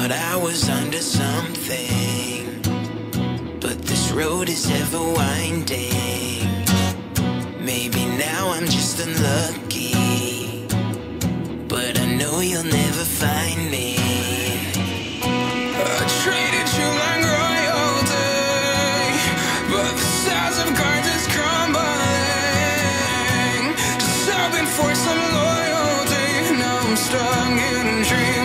thought I was onto something, but this road is ever winding. Maybe now I'm just unlucky, but I know you'll never find me. I treated you like royalty, but the size of cards is crumbling. Just hoping for some loyalty, now I'm strung in dreams.